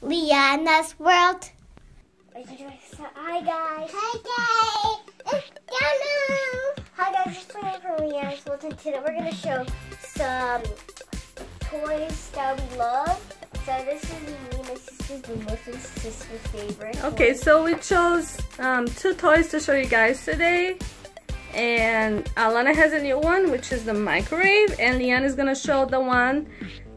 Leanna's World. Hi guys. Hi guys. It's Hi guys, just playing for Leanna's World, and today we're gonna show some toys that we love. So this is me and my sister's, mostly sister's favorite. Okay, so we chose two toys to show you guys today. And Alana has a new one, which is the microwave, and Leanna is gonna show the one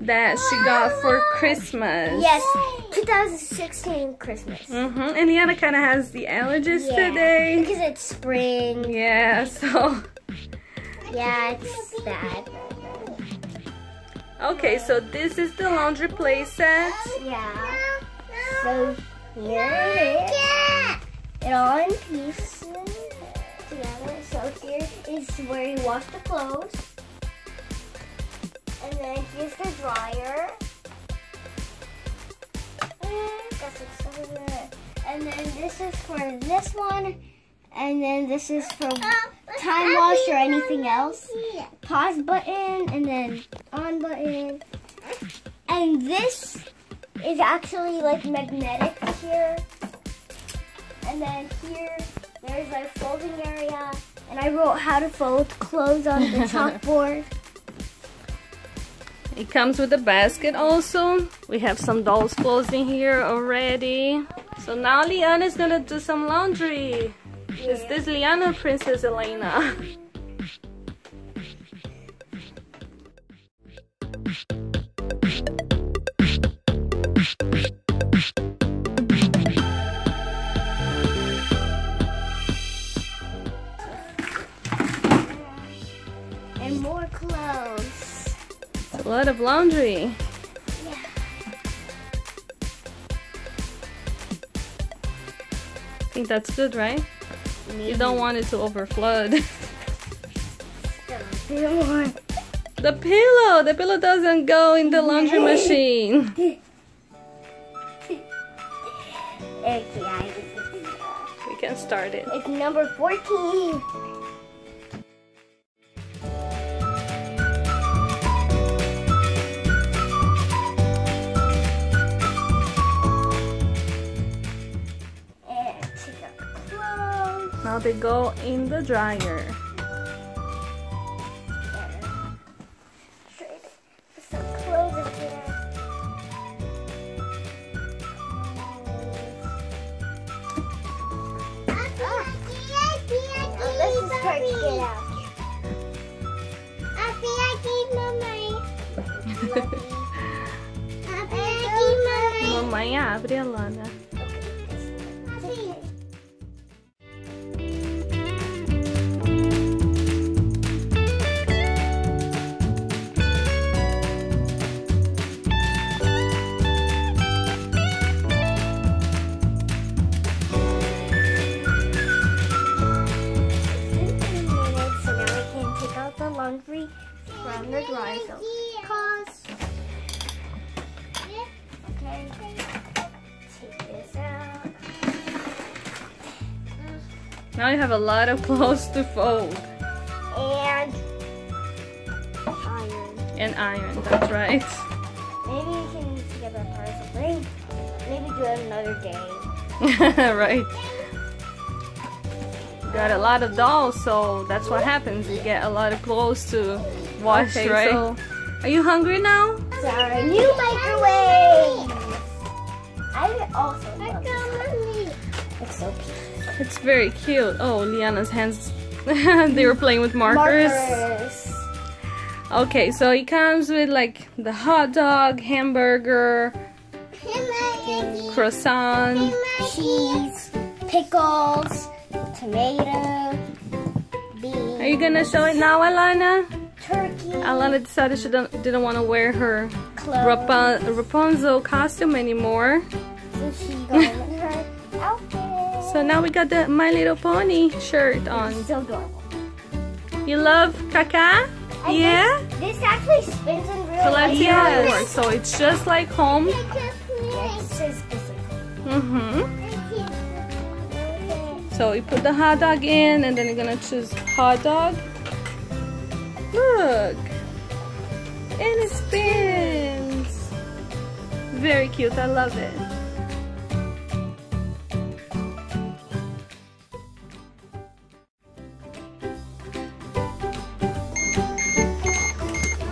that she got for Christmas. Yes, 2016 Christmas. And Leanna kind of has the allergies today because it's spring. Yeah, so yeah, it's bad. Okay, so this is the laundry play set. Yeah. So here it is. It all in pieces. So here is where you wash the clothes, and then here's the dryer. Got some stuff in there. And then this is for this one, and then this is for time wash or anything else. Pause button, and then on button. And this is actually like magnetic here, and then here there's my folding area. And I wrote how to fold clothes on the chalkboard. It comes with a basket also. We have some doll's clothes in here already. So now Leanna is gonna do some laundry. Yeah. Is this Leanna or Princess Elena? More clothes. It's a lot of laundry. Yeah. I think that's good, right? Maybe. You don't want it to overflood. The pillow doesn't go in the laundry machine. We can start it. It's number 14. Now they go in the dryer. Some clothes in here. This is hard to get out. Mamãe abre, Alana. From the dryer, so pause. Okay, take this out. Now you have a lot of clothes to fold. And iron. That's right. Maybe you can get that part of the thing. Maybe do it another day. Right. Got a lot of dolls, so that's what happens. You get a lot of clothes to wash, right? So, are you hungry now? It's our new microwave. I also love it. It's so cute. It's very cute. Oh, Leanna's hands. They were playing with markers. Okay, so it comes with like the hot dog, hamburger, croissant, cheese, pickles, tomato, beans. Are you gonna show it now, Alana? Turkey. Alana decided she didn't want to wear her Rapunzel costume anymore. So she got her outfit. So now we got the My Little Pony shirt on. It's so adorable. You love Kaka? Yeah? This actually spins in real life. So let's see how it works. So it's just like home. So you put the hot dog in, and then you're gonna choose hot dog. Look! And it spins! very cute, I love it.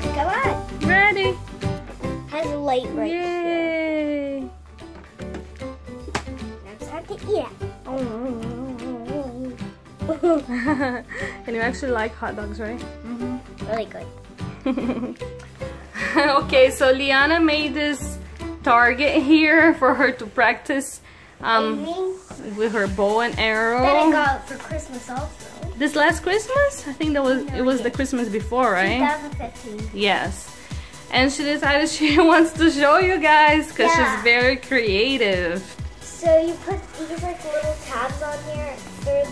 Come on. Ready. Has a light right Yay. Here. Now it's time to eat it. Oh. And you actually like hot dogs, right? Mm-hmm. Really good. Okay, so Leanna made this target here for her to practice with her bow and arrow. That I got for Christmas also. This last Christmas? I think that was no, it was the Christmas before, right? 2015. Yes. And she decided she wants to show you guys because she's very creative. So you put these like little tabs on here through the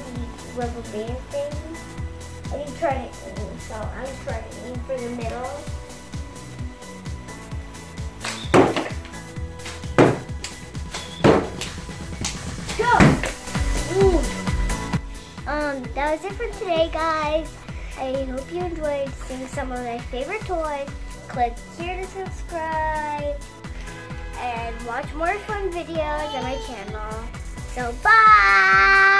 rubber band thing. And you try to aim. So I'm trying to aim for the middle. That was it for today, guys. I hope you enjoyed seeing some of my favorite toys. Click here to subscribe and watch more fun videos on my channel. So bye!